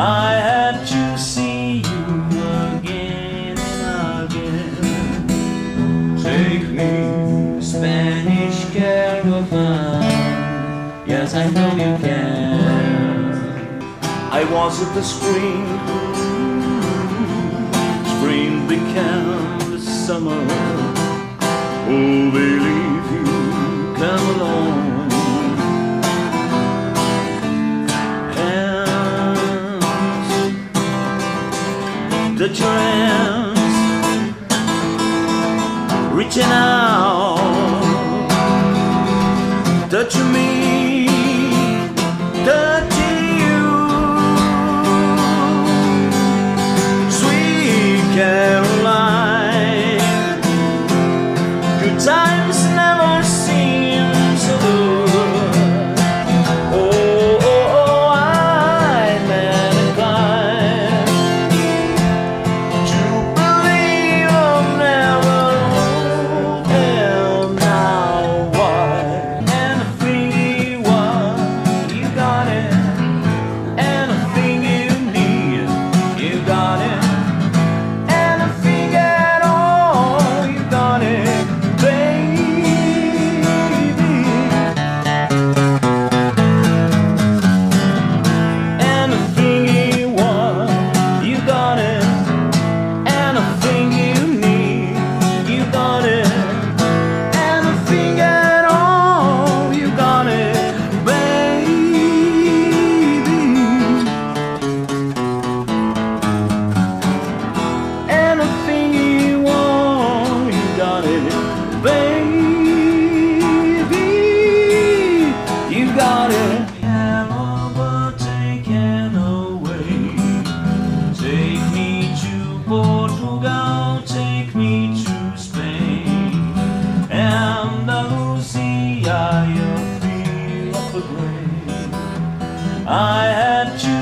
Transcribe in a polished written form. I had to see you again and again. Take me, Spanish caravan. Yes, I know you can. I was at the spring. Spring became the summer. Oh, believe you, come along. The trance reaching out, touch me, touch you, sweet Caroline. Good times never seem so good. Oh, oh, oh, I'm Andalusia, you feel of the grave. I had to